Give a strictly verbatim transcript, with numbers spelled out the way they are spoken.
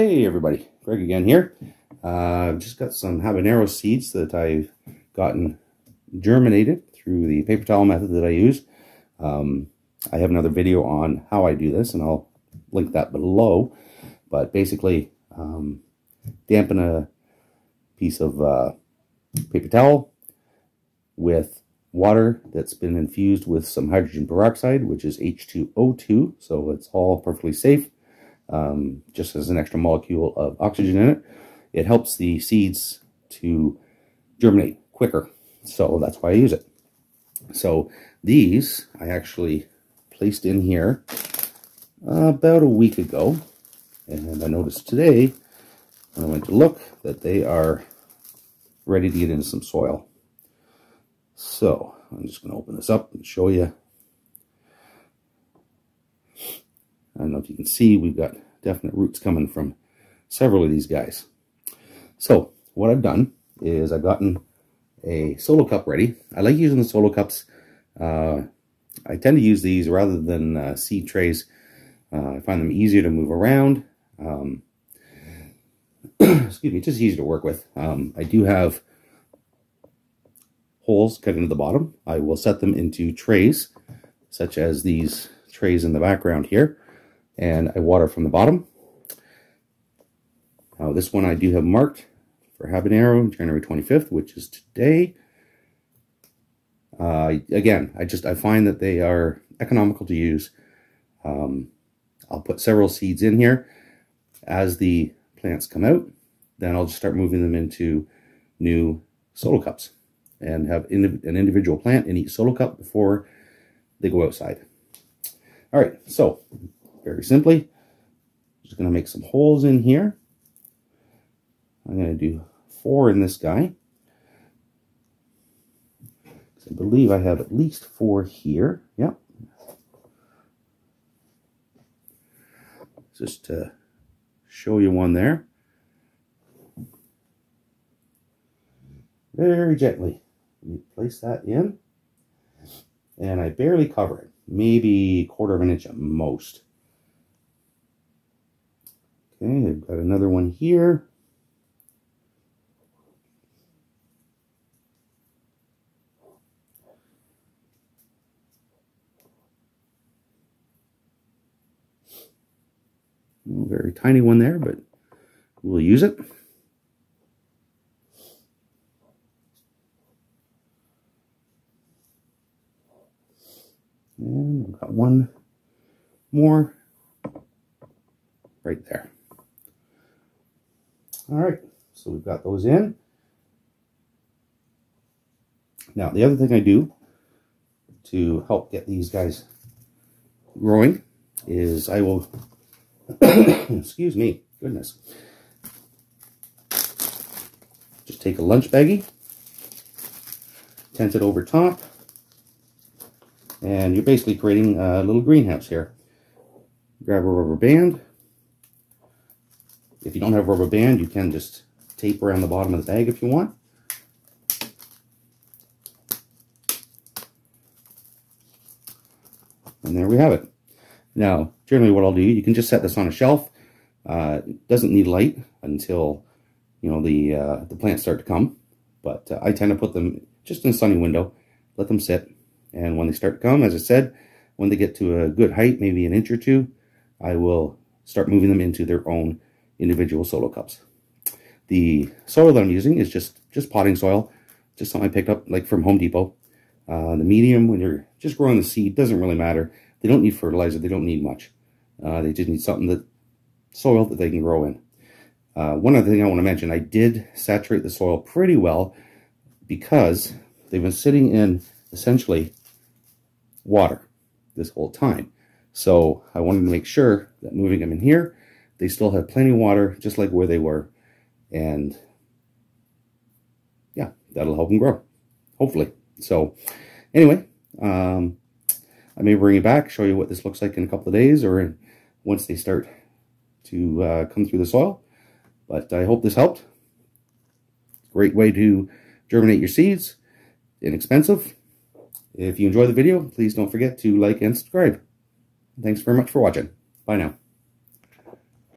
Hey everybody, Greg again here. I've uh, just got some habanero seeds that I've gotten germinated through the paper towel method that I use. Um, I have another video on how I do this and I'll link that below. But basically, um, dampen a piece of uh, paper towel with water that's been infused with some hydrogen peroxide, which is H two O two, so it's all perfectly safe. Um, just as an extra molecule of oxygen in it. It helps the seeds to germinate quicker. So that's why I use it. So these I actually placed in here about a week ago. And I noticed today when I went to look that they are ready to get into some soil. So I'm just going to open this up and show you. I don't know if you can see, we've got definite roots coming from several of these guys. So what I've done is I've gotten a solo cup ready. I like using the solo cups. Uh, I tend to use these rather than uh, seed trays. Uh, I find them easier to move around. Um, excuse me, just easy to work with. Um, I do have holes cut into the bottom. I will set them into trays, such as these trays in the background here. And I water from the bottom. Now this one I do have marked for habanero, January twenty-fifth, which is today. Uh, again, I just I find that they are economical to use. Um, I'll put several seeds in here. As the plants come out, then I'll just start moving them into new solo cups and have indiv an individual plant in each solo cup before they go outside. All right, so very simply, I'm just going to make some holes in here. I'm going to do four in this guy. I believe I have at least four here. Yep. Just to show you one there. Very gently. You place that in. And I barely cover it. Maybe a quarter of an inch at most. Okay, I've got another one here. A very tiny one there, but we'll use it. And we've got one more right there. All right, so we've got those in. Now, the other thing I do to help get these guys growing is I will, excuse me, goodness, just take a lunch baggie, tent it over top, and you're basically creating a little greenhouse here. Grab a rubber band. If you don't have a rubber band, you can just tape around the bottom of the bag if you want. And there we have it. Now, generally what I'll do, you can just set this on a shelf. Uh, it doesn't need light until, you know, the, uh, the plants start to come. But uh, I tend to put them just in a sunny window, let them sit. And when they start to come, as I said, when they get to a good height, maybe an inch or two, I will start moving them into their own individual solo cups. The soil that I'm using is just just potting soil, just something I picked up like from Home Depot. Uh, the medium, when you're just growing the seed, doesn't really matter. They don't need fertilizer. They don't need much. Uh, they just need something that soil that they can grow in. Uh, one other thing I want to mention, I did saturate the soil pretty well because they've been sitting in essentially water this whole time. So I wanted to make sure that moving them in here, they still have plenty of water, just like where they were. And yeah, that'll help them grow, hopefully. So anyway, um, I may bring it back, show you what this looks like in a couple of days or in, once they start to uh, come through the soil. But I hope this helped. Great way to germinate your seeds. Inexpensive. If you enjoyed the video, please don't forget to like and subscribe. Thanks very much for watching. Bye now.